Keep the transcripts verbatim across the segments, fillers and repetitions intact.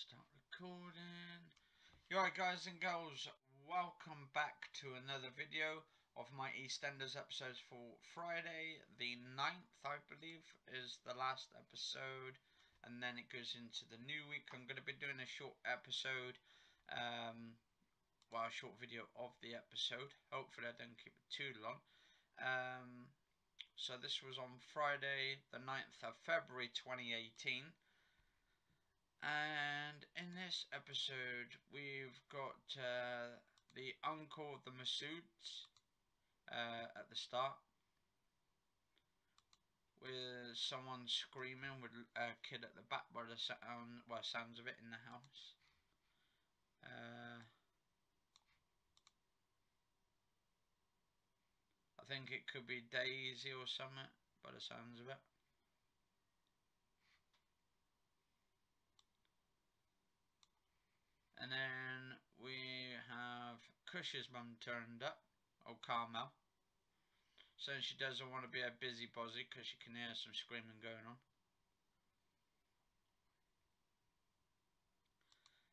Start recording. Alright guys and girls, welcome back to another video of my EastEnders episodes for Friday the ninth, I believe, is the last episode, and then it goes into the new week. I'm going to be doing a short episode, um, well, a short video of the episode. Hopefully I don't keep it too long. Um, so this was on Friday the ninth of February twenty eighteen. And in this episode, we've got uh, the uncle of the Masoods uh, at the start, with someone screaming with a kid at the back by the sound, well, sounds of it, in the house. Uh, I think it could be Daisy or something by the sounds of it. And then we have Cush's mum turned up, oh Carmel, so she doesn't want to be a busybody because she can hear some screaming going on.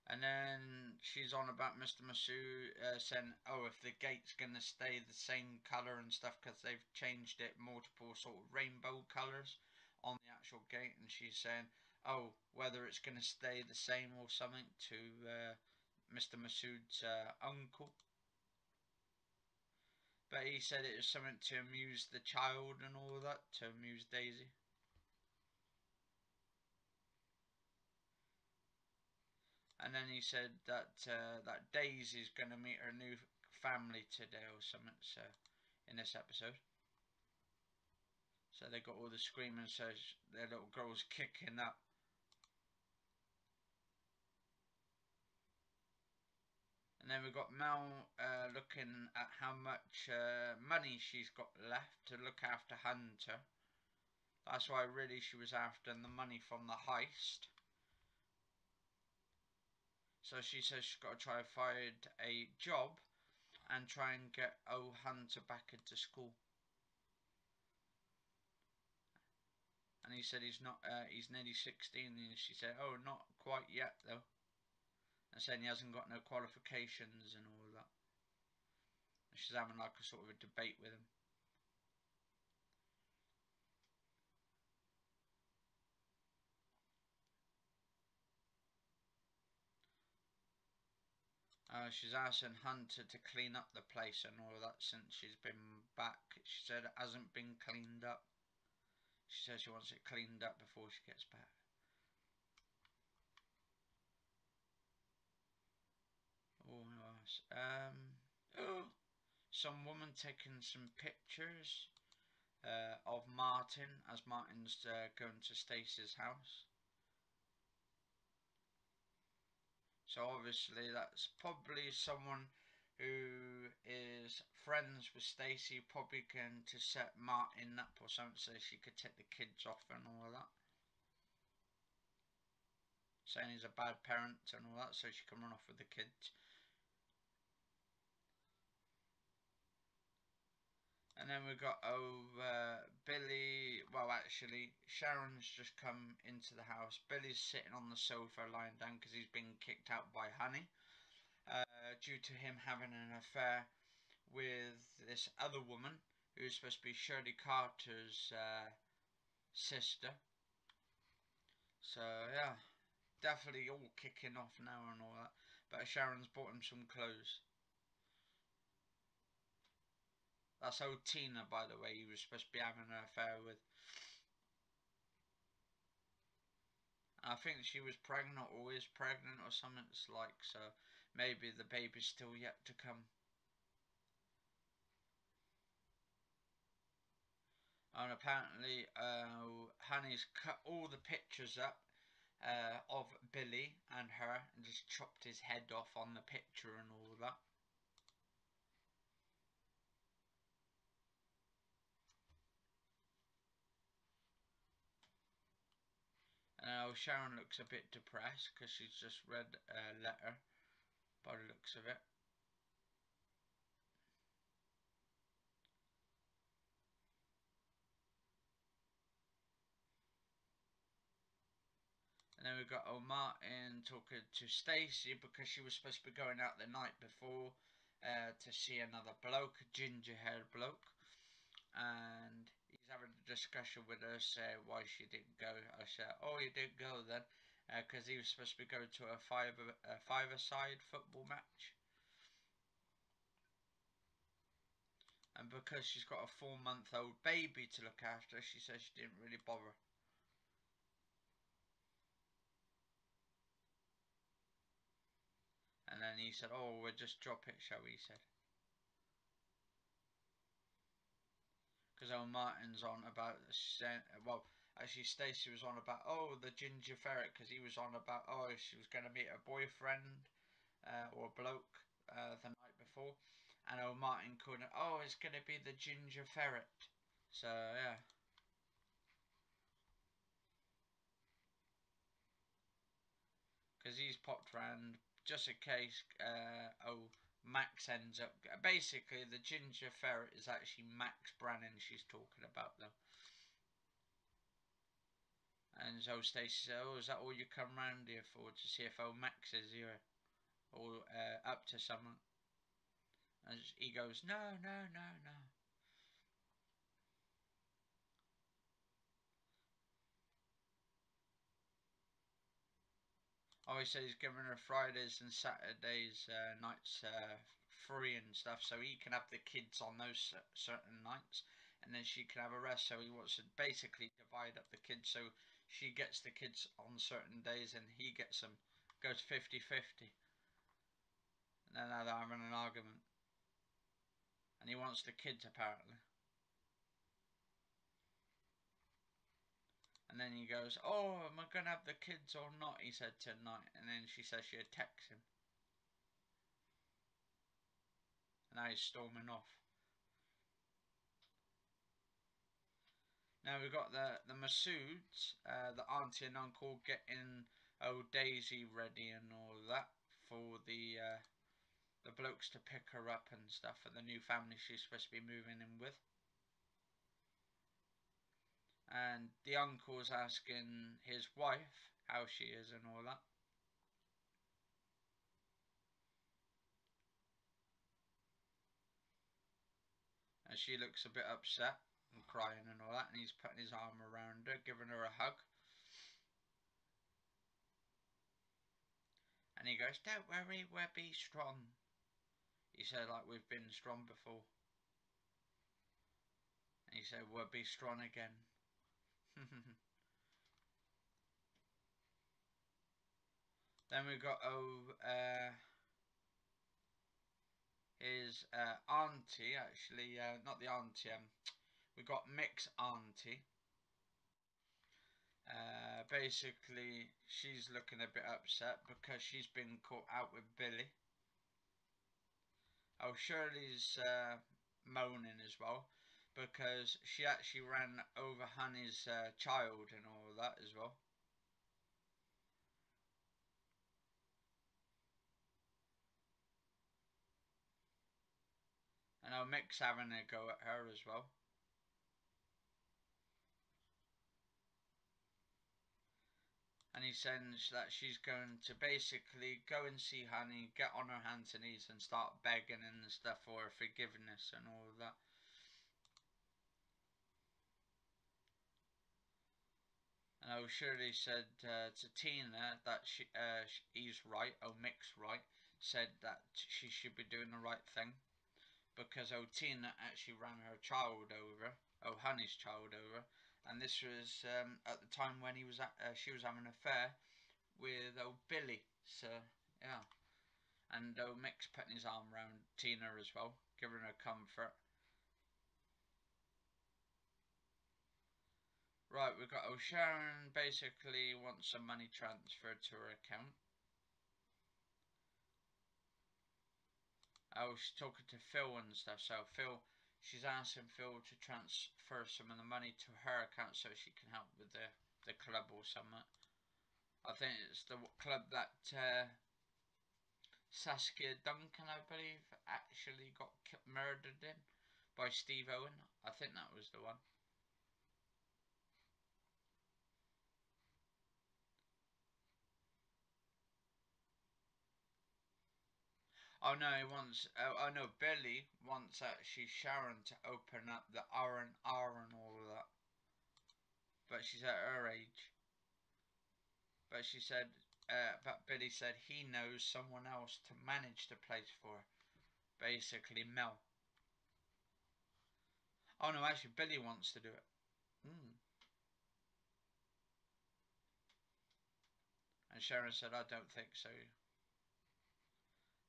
And then she's on about Mister Masood uh, saying, oh, if the gate's going to stay the same colour and stuff, because they've changed it multiple sort of rainbow colours on the actual gate, and she's saying, oh, whether it's going to stay the same or something, to uh, Mister Masood's uh, uncle. But he said it was something to amuse the child and all that, to amuse Daisy. And then he said that uh, that Daisy's going to meet her new family today or something, so in this episode. So they got all the screaming, so their little girl's kicking up. And then we've got Mel uh, looking at how much uh, money she's got left to look after Hunter. That's why really she was after the money from the heist. So she says she's got to try and find a job and try and get old Hunter back into school. And he said he's not, uh, he's nearly sixteen, and she said, oh, not quite yet though. And saying he hasn't got no qualifications and all that. And she's having like a sort of a debate with him. Uh, she's asking Hunter to clean up the place and all that since she's been back. She said it hasn't been cleaned up. She says she wants it cleaned up before she gets back. Oh, nice. Um, oh, some woman taking some pictures uh, of Martin as Martin's uh, going to Stacey's house. So obviously that's probably someone who is friends with Stacey, probably going to set Martin up or something so she could take the kids off and all of that. Saying he's a bad parent and all that, so she can run off with the kids. And then we've got, oh, uh, Billy, well, actually, Sharon's just come into the house. Billy's sitting on the sofa lying down because he's been kicked out by Honey uh, due to him having an affair with this other woman who's supposed to be Shirley Carter's uh, sister. So, yeah, definitely all kicking off now and all that. But Sharon's bought him some clothes. That's old Tina, by the way, he was supposed to be having an affair with. I think she was pregnant or is pregnant or something it's like, so maybe the baby's still yet to come. And apparently, uh, Honey's cut all the pictures up uh, of Billy and her and just chopped his head off on the picture and all that. Now Sharon looks a bit depressed because she's just read a letter by the looks of it. And then we got old Martin talking to Stacey because she was supposed to be going out the night before uh, to see another bloke, a ginger-haired bloke. And he's having a discussion with her, saying why she didn't go. I said, oh, you didn't go then, because uh, he was supposed to be going to a five a five-a-side football match. And because she's got a four-month-old baby to look after, she says she didn't really bother. And then he said, oh, we'll just drop it, shall we, he said. Because old Martin's on about, well, actually Stacey was on about, oh, the ginger ferret, because he was on about, oh, she was going to meet her boyfriend uh, or a bloke uh, the night before. And old Martin called it, oh, it's going to be the ginger ferret. So, yeah. Because he's popped round just in case, uh, oh, Max ends up... Basically, the ginger ferret is actually Max Brannan she's talking about, though. And so Stacey said, oh, is that all you come round here for? To see if old Max is here or uh, up to someone. And he goes, no, no, no, no. Oh, he said he's giving her Fridays and Saturdays uh, nights uh, free and stuff, so he can have the kids on those certain nights, and then she can have a rest. So he wants to basically divide up the kids, so she gets the kids on certain days, and he gets them, goes fifty fifty. And then they're having an argument. And he wants the kids, apparently. And then he goes, oh, am I going to have the kids or not, he said, tonight. And then she says she attacks him. And now he's storming off. Now we've got the, the Masoods, uh, the auntie and uncle, getting old Daisy ready and all that for the... Uh, the blokes to pick her up and stuff for the new family she's supposed to be moving in with. And the uncle's asking his wife how she is and all that. And she looks a bit upset and crying and all that, and he's putting his arm around her, giving her a hug. And he goes, don't worry, we'll be strong. He said, like we've been strong before. And he said, we'll be strong again. Then we got oh, uh, his uh, auntie, actually, uh, not the auntie, um, we got Mick's auntie. Uh, basically, she's looking a bit upset because she's been caught out with Billy. Oh, Shirley's uh, moaning as well, because she actually ran over Honey's uh, child and all that as well. And oh, Mick's having a go at her as well. And he says that she's going to basically go and see Honey, get on her hands and knees and start begging and stuff for her forgiveness and all that. And oh, Shirley said uh, to Tina that she, uh, he's right, oh, Mick's right, said that she should be doing the right thing. Because oh, Tina actually ran her child over, oh, Honey's child over. And this was um, at the time when he was at, uh, she was having an affair with old Billy. So, yeah. And old Mick's putting his arm around Tina as well, giving her comfort. Right, we've got old Sharon basically wants some money transferred to her account. Oh, she's talking to Phil and stuff. So, Phil... She's asking Phil to transfer some of the money to her account so she can help with the, the club or something. I think it's the club that uh, Saskia Duncan, I believe, actually got murdered in by Steve Owen. I think that was the one. Oh no, once. Uh, oh no, Billy wants actually Sharon to open up the R and R and all of that. But she's at her age. But she said, uh, but Billy said he knows someone else to manage the place for her. Basically, Mel. Oh no, actually, Billy wants to do it. Mm. And Sharon said, I don't think so.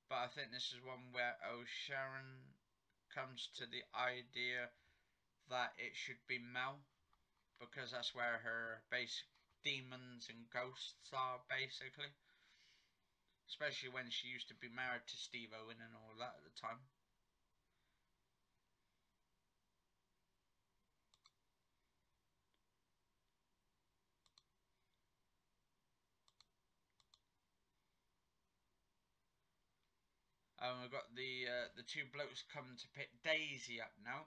But I think this is one where, oh, Sharon comes to the idea that it should be Mel. Because that's where her basic demons and ghosts are, basically. Especially when she used to be married to Steve Owen and all that at the time. And um, we've got the uh, the two blokes come to pick Daisy up now.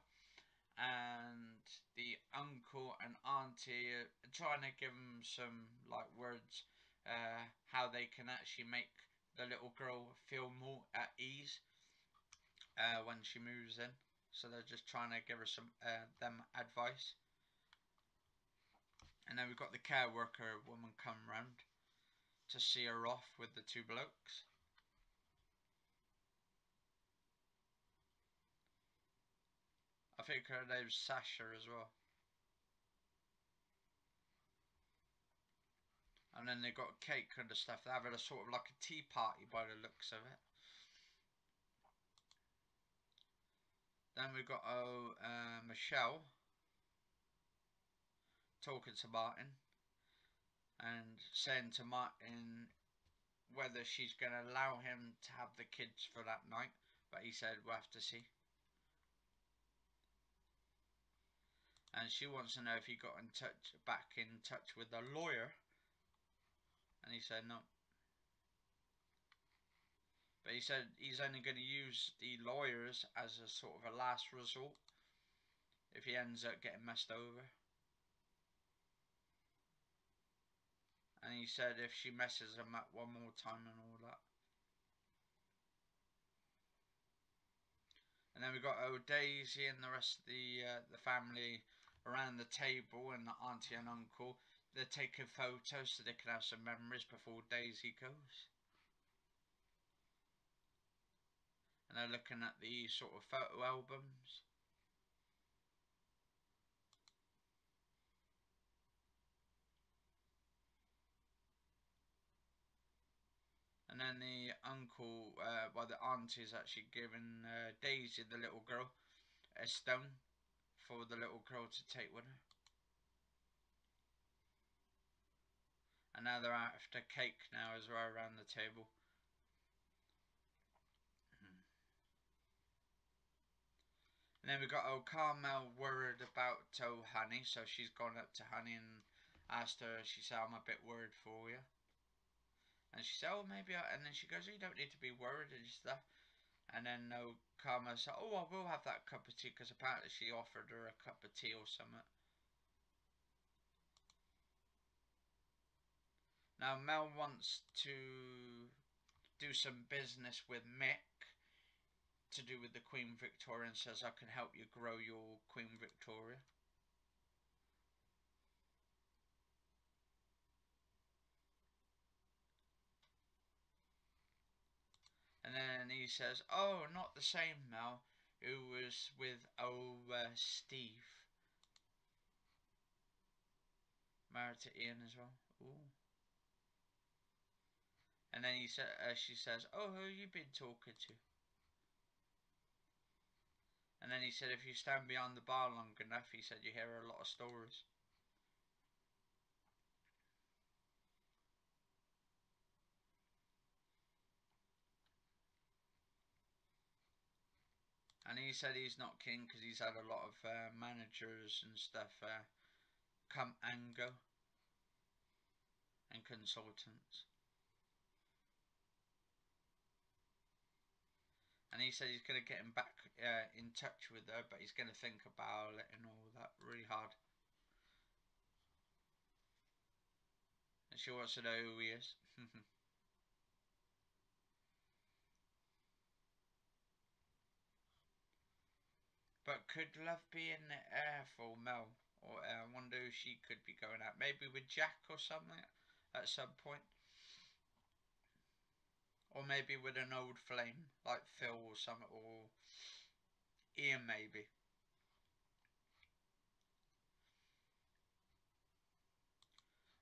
And the uncle and auntie are trying to give them some, like, words. Uh, how they can actually make the little girl feel more at ease uh, when she moves in. So they're just trying to give her some uh, them advice. And then we've got the care worker woman come round to see her off with the two blokes. I think her name's Sasha as well. And then they got cake and the stuff. They're having a sort of like a tea party by the looks of it. Then we got oh, uh, Michelle talking to Martin and saying to Martin whether she's going to allow him to have the kids for that night. But he said we'll have to see. And she wants to know if he got in touch, back in touch with the lawyer. And he said no. But he said he's only going to use the lawyers as a sort of a last resort. If he ends up getting messed over. And he said if she messes him up one more time and all that. And then we got old Daisy and the rest of the uh, the family around the table, and the auntie and uncle. They're taking photos so they can have some memories before Daisy goes. And they're looking at the sort of photo albums. And then the uncle, uh, well the auntie's actually giving uh, Daisy, the little girl, a stone for the little girl to take with her. And now they're after cake now as well around the table. And then we got old Carmel worried about oh, Honey. So she's gone up to Honey and asked her. She said, I'm a bit worried for you. And she said, oh, maybe I... And then she goes, you don't need to be worried and stuff. And then old Carmel said, oh, I will have that cup of tea. Because apparently she offered her a cup of tea or something. Now Mel wants to do some business with Mick to do with the Queen Victoria and says I can help you grow your Queen Victoria. And then he says, oh, not the same Mel who was with old uh, Steve. Married to Ian as well. Ooh. And then he said, uh, she says, oh, who have you been talking to? And then he said, if you stand behind the bar long enough, he said, you hear a lot of stories. And he said he's not keen because he's had a lot of uh, managers and stuff uh, come and go. And consultants. And he said he's going to get him back uh, in touch with her, but he's going to think about it and all that really hard. And she wants to know who he is. But could love be in the air for Mel? Or uh, I wonder who she could be going at. Maybe with Jack or something at some point. Or maybe with an old flame like Phil or something. Or Ian maybe.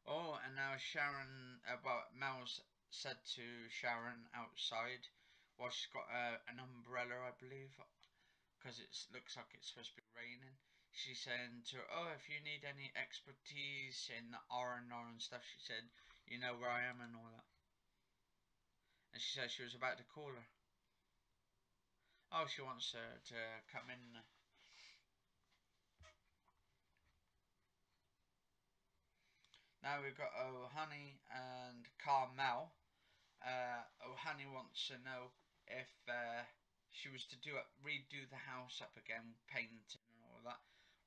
Oh, and now Sharon, uh, well, Mel's said to Sharon outside. Well, she's got uh, an umbrella, I believe. Because it looks like it's supposed to be raining. She's saying to her, oh, if you need any expertise in the R and R and stuff, she said, you know where I am and all that. And she said she was about to call her. Oh, she wants her to come in. Now we've got Oh Honey and Carmel. Uh, Oh Honey wants to know if... Uh, she was to do up, redo the house up again, painting and all that.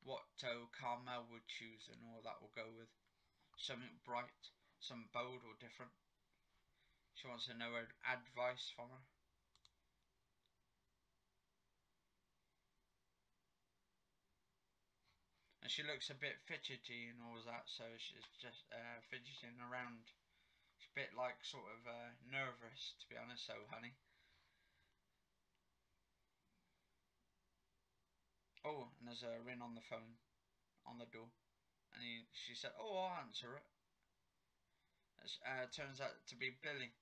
What uh, Carmel would choose and all that will go with. Something bright, something bold or different. She wants to know her advice from her. And she looks a bit fidgety and all that, so she's just uh, fidgeting around. She's a bit like sort of uh, nervous, to be honest, so honey. Oh, and there's a ring on the phone, on the door. And he, she said, oh, I'll answer it. It uh, turns out to be Billy.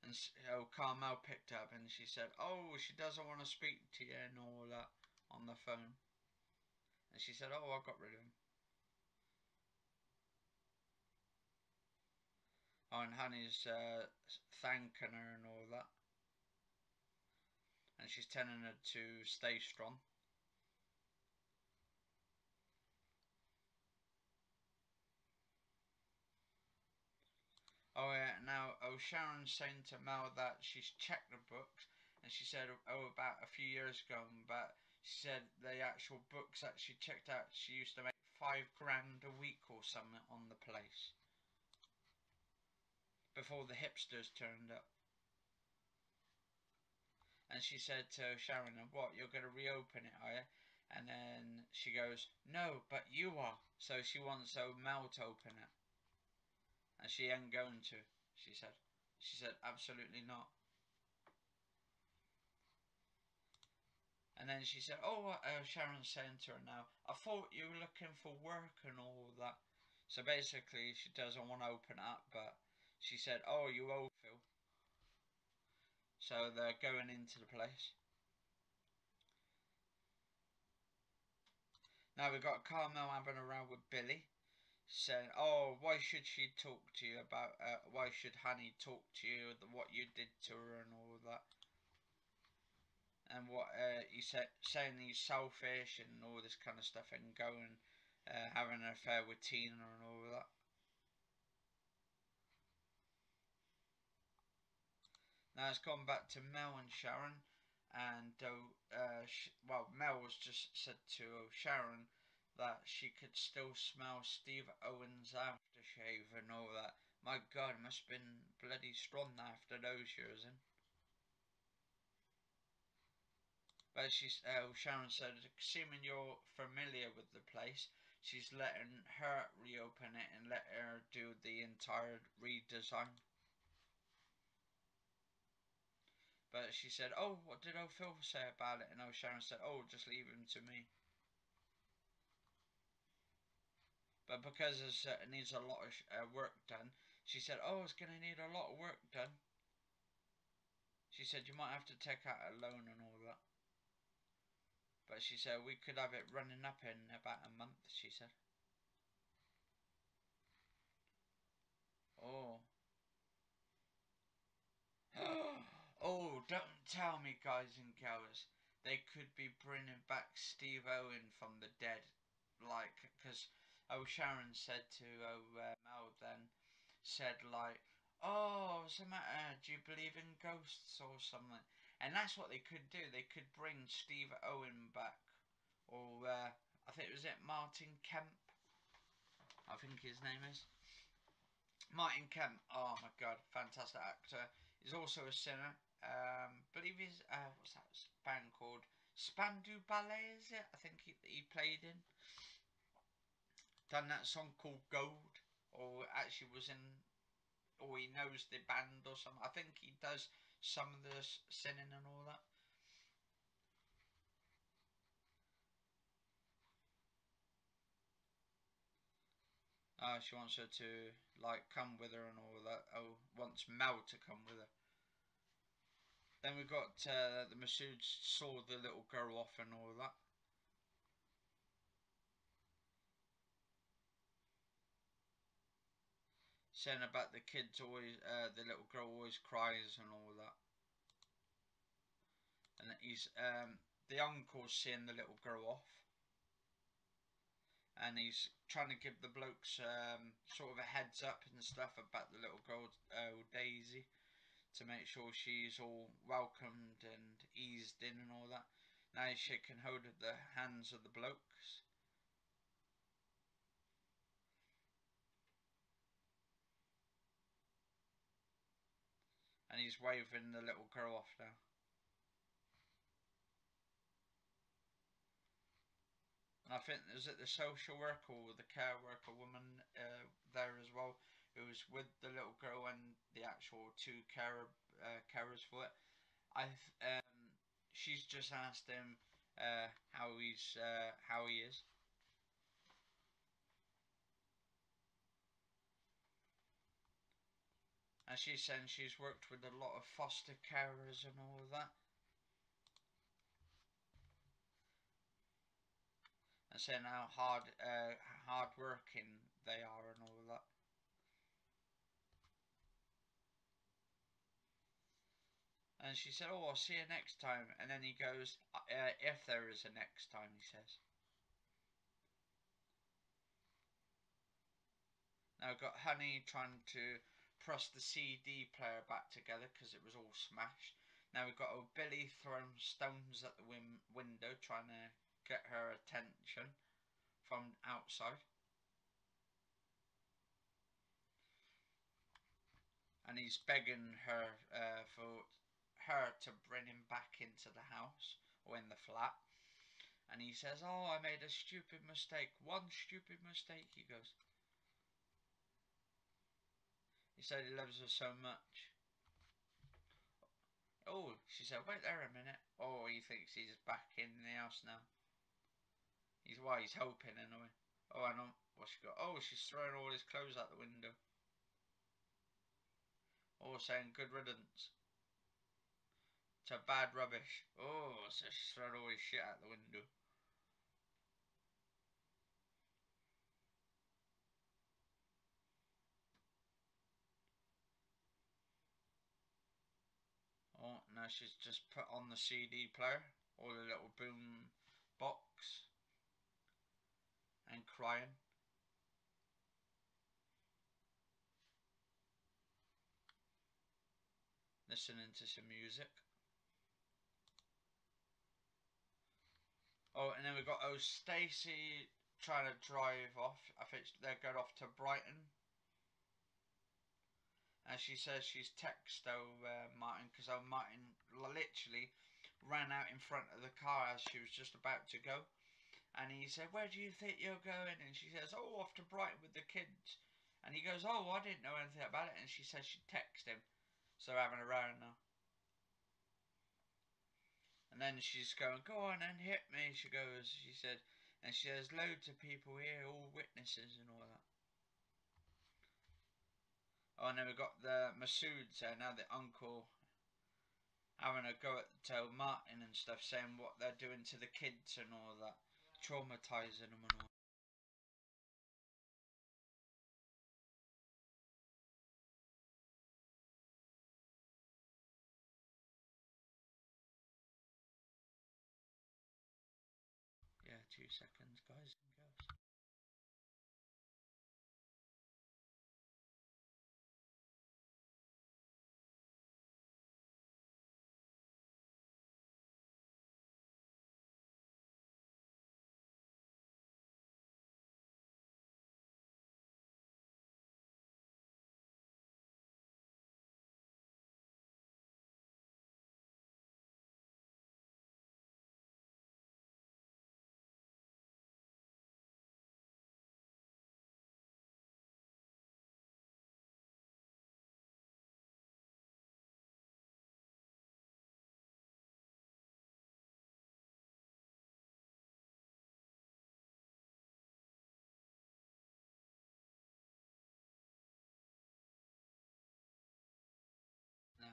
And so oh, Carmel picked up and she said, oh, she doesn't want to speak to you and all that on the phone. And she said, oh, I got rid of him. Oh, and Honey's uh, thanking her and all that. And she's telling her to stay strong. Oh yeah, now oh Sharon's saying to Mel that she's checked the books, and she said oh about a few years ago, but she said the actual books that she checked out, she used to make five grand a week or something on the place before the hipsters turned up. And she said to Sharon, what, you're going to reopen it, are you? And then she goes, no, but you are. So she wants old Mel to open it. And she ain't going to, she said. She said, absolutely not. And then she said, oh, uh, Sharon's saying to her now, I thought you were looking for work and all that. So basically, she doesn't want to open it up, but she said, oh, you old Phil. So they're going into the place. Now we've got Carmel having a row with Billy. Saying, oh, why should she talk to you about... Uh, why should Honey talk to you? The, what you did to her and all that. And what uh, he said... Saying he's selfish and all this kind of stuff. And going... Uh, having an affair with Tina and all that. Now it's gone back to Mel and Sharon, and uh, she, well, Mel was just said to Sharon that she could still smell Steve Owen's aftershave and all that. My God, it must have been bloody strong after those years in. But she, uh, Sharon said, assuming you're familiar with the place, she's letting her reopen it and let her do the entire redesign. But she said, oh, what did old Phil say about it? And old Sharon said, oh, just leave him to me. But because it needs a lot of uh, work done, she said, oh, it's going to need a lot of work done. She said, you might have to take out a loan and all that. But she said, we could have it running up in about a month, she said. Oh. Oh. Oh, don't tell me, guys and girls, they could be bringing back Steve Owen from the dead. Like, because, oh, Sharon said to oh, uh, Mel then, said like, oh, what's the matter? Do you believe in ghosts or something? And that's what they could do. They could bring Steve Owen back. Or, uh, I think it was it, Martin Kemp, I think his name is. Martin Kemp, oh my God, fantastic actor. He's also a singer. um, believe his uh, what's that band called? Spandau Ballet, is it? I think he, he played in. Done that song called Gold, or actually was in, or he knows the band or something. I think he does some of the singing and all that. Oh, she wants her to, like, come with her and all that. Oh, wants Mel to come with her. Then we got uh, the Masood saw the little girl off and all that. Saying about the kids always, uh, the little girl always cries and all that. And he's, um, the uncle's seeing the little girl off. And he's trying to give the blokes um, sort of a heads up and stuff about the little girl, uh, Daisy, to make sure she's all welcomed and eased in and all that. Now he's shaking hold of the hands of the blokes. And he's waving the little girl off now. And I think there's the social worker or the care worker woman uh, there as well, who was with the little girl and the actual two carer, uh, carers for it. I um, she's just asked him uh, how he's uh, how he is. And she's saying she's worked with a lot of foster carers and all that. And saying how hard, uh, hard working they are and all that. And she said, "Oh, I'll see you next time." And then he goes, uh, "If there is a next time," he says. Now we've got Honey trying to press the C D player back together because it was all smashed. Now we've got old Billy throwing stones at the win window trying to get her attention from outside, and he's begging her uh, for her to bring him back into the house or in the flat. And he says, "Oh, I made a stupid mistake, one stupid mistake," he goes. He said he loves her so much. Oh, she said, "Wait there a minute." Oh, he thinks he's back in the house now. He's why well, he's hoping anyway. Oh, I know what she got. Oh, she's throwing all his clothes out the window. Oh, saying good riddance to bad rubbish. Oh, so she's throwing all his shit out the window. Oh, now she's just put on the C D player or the little boom box and crying. Listening to some music. Oh, and then we've got oh Stacey trying to drive off. I think they're going off to Brighton. And she says she's texted old uh, Martin because old Martin literally ran out in front of the car as she was just about to go. And he said, "Where do you think you're going?" And she says, "Oh, off to Brighton with the kids." And he goes, "Oh, I didn't know anything about it." And she says she texted him. So they're having a row now. And then she's going, "Go on and hit me," she goes. She said, and she says, "Loads of people here, all witnesses and all that." Oh, and then we got the Masood, so now the uncle having a go at to Martin and stuff, saying what they're doing to the kids and all that, traumatising them and all. Yeah, two seconds, guys and girls.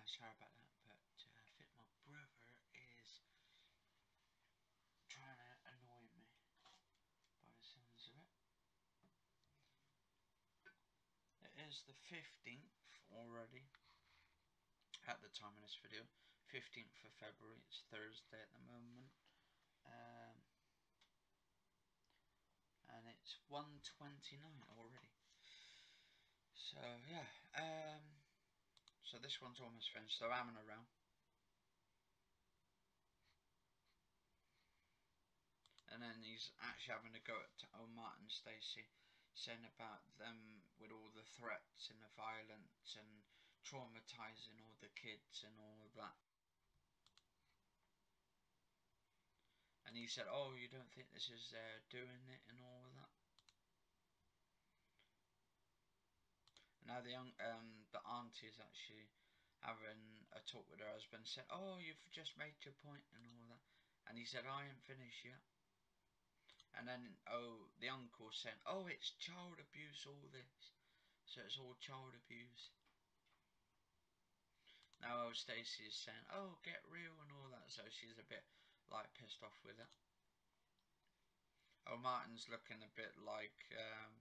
sorry about that, but uh, I think my brother is trying to annoy me by the sounds of it. It is the fifteenth already at the time of this video, fifteenth of February, it's Thursday at the moment, um, and it's one twenty-nine already. So yeah, um, so this one's almost finished, so I'm having a round. And then he's actually having a go at old Martin and Stacey, saying about them with all the threats and the violence and traumatising all the kids and all of that. And he said, oh, you don't think this is uh, doing it and all of that? Now the young, um, the auntie is actually having a talk with her husband, said, oh, you've just made your point and all that. And he said, I ain't finished yet. And then, oh, the uncle said, oh, it's child abuse, all this. So it's all child abuse. Now old Stacey is saying, oh, get real and all that. So she's a bit, like, pissed off with it. Oh, Martin's looking a bit like, um...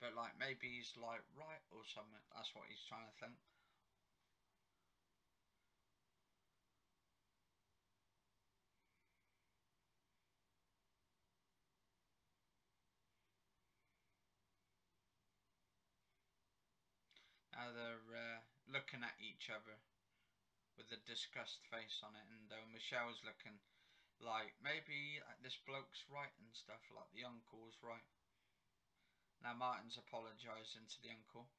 but like maybe he's like right or something. That's what he's trying to think. Now they're uh, looking at each other with a disgust face on it, and uh, Michelle's looking like maybe like, this bloke's right and stuff, like the uncle's right. Now Martin's apologising to the uncle.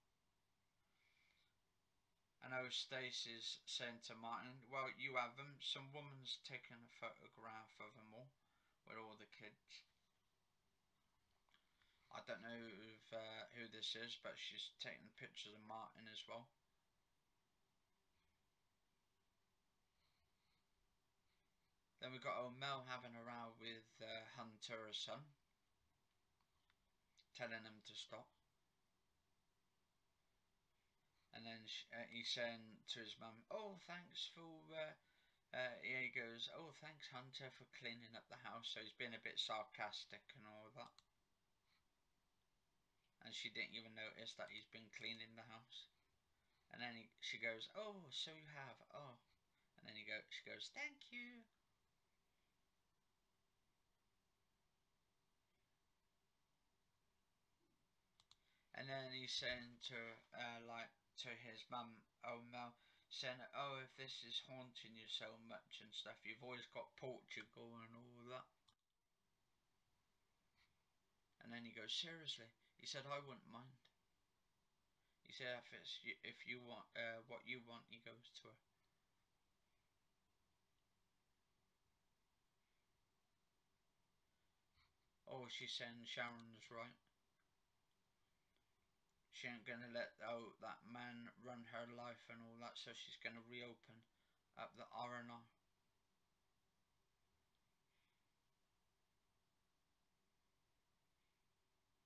And old Stacey's saying to Martin, well, you have them. Some woman's taken a photograph of them all, with all the kids. I don't know if, uh, who this is, but she's taking pictures of Martin as well. Then we've got old Mel having a row with uh, Hunter, her son, telling him to stop. And then she, uh, he's saying to his mum, oh, thanks for uh, uh, he goes, oh, thanks Hunter for cleaning up the house. So he's been a bit sarcastic and all that, and she didn't even notice that he's been cleaning the house. And then he, she goes, oh, so you have, oh. And then he go, she goes, thank you. And then he's saying to uh, like to his mum, oh Mel, saying, oh, if this is haunting you so much and stuff, you've always got Portugal and all that. And then he goes, seriously, he said, I wouldn't mind. He said, if it's if you want uh, what you want, he goes to her. Oh, she's saying Sharon's right. She ain't going to let oh, that man run her life and all that, so she's going to reopen up the R and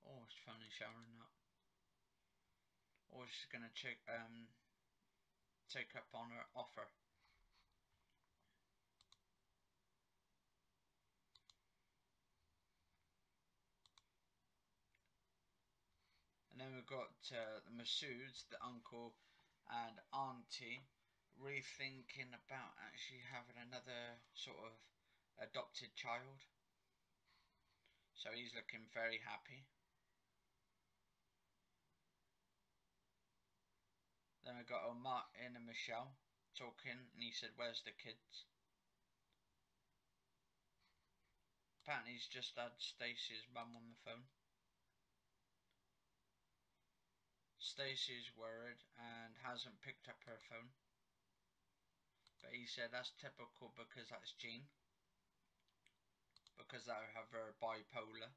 R. Oh, she's finally showering up. Or she's going to check, um, take up on her offer. And then we've got uh, the Masoods, the uncle and auntie, rethinking about actually having another sort of adopted child. So he's looking very happy. Then we've got old Martin and Michelle talking, and he said, where's the kids? Apparently he's just had Stacey's mum on the phone. Stacey's worried and hasn't picked up her phone. But he said that's typical because that's Jean. Because that'll have her bipolar.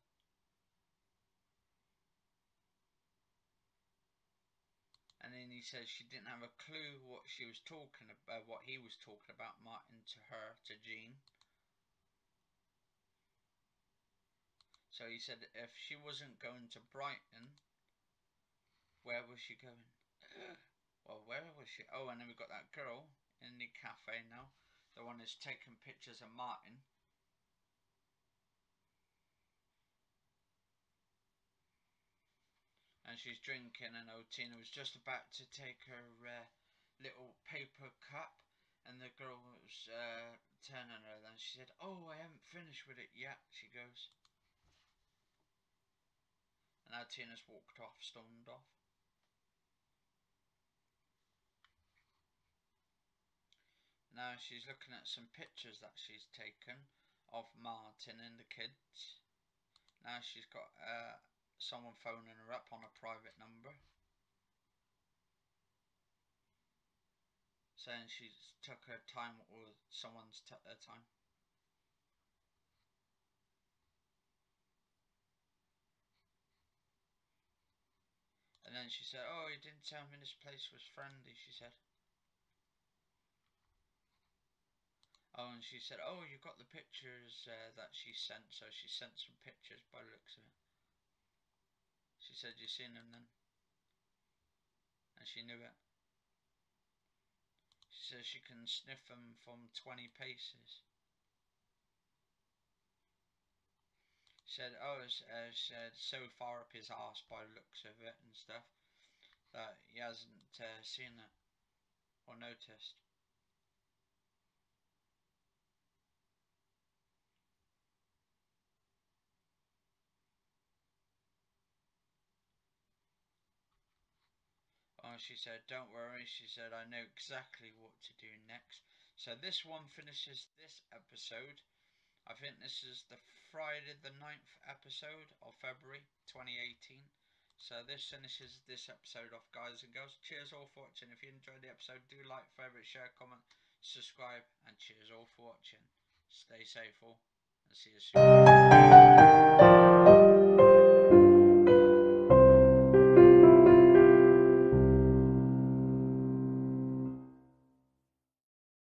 And then he says she didn't have a clue what she was talking about, what he was talking about, Martin, to her, to Jean. So he said if she wasn't going to Brighton, where was she going? Well, where was she? Oh, and then we've got that girl in the cafe now. The one who's taking pictures of Martin. And she's drinking, and old Tina was just about to take her uh, little paper cup, and the girl was uh, turning her, and she said, "Oh, I haven't finished with it yet," she goes. And now Tina's walked off, stormed off. Now she's looking at some pictures that she's taken of Martin and the kids. Now she's got uh, someone phoning her up on a private number, saying she's took her time, or someone's took their time. And then she said, "Oh, you didn't tell me this place was friendly," she said. Oh, and she said, "Oh, you got the pictures uh, that she sent," so she sent some pictures by the looks of it. She said, "You seen them then?" And she knew it. She says she can sniff them from twenty paces. She said, "Oh," uh, she said, "so far up his arse by the looks of it and stuff, that he hasn't uh, seen it or noticed." Oh, she said, "Don't worry," she said, "I know exactly what to do next." So this one finishes this episode. I think this is the Friday the ninth episode of February twenty eighteen. So this finishes this episode off, guys and girls. Cheers all for watching. If you enjoyed the episode, do like, favourite, share, comment, subscribe, and cheers all for watching. Stay safe all, and see you soon.